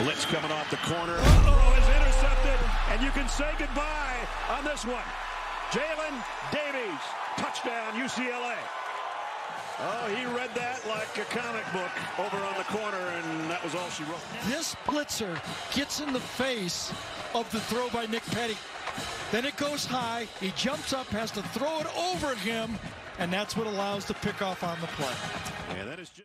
Blitz coming off the corner. Uh-oh, is intercepted, and you can say goodbye on this one. Jaylin Davies, touchdown UCLA. Oh, he read that like a comic book over on the corner, and that was all she wrote. This blitzer gets in the face of the throw by Nick Patti. Then it goes high, he jumps up, has to throw it over him, and that's what allows the pickoff on the play. Yeah, that is just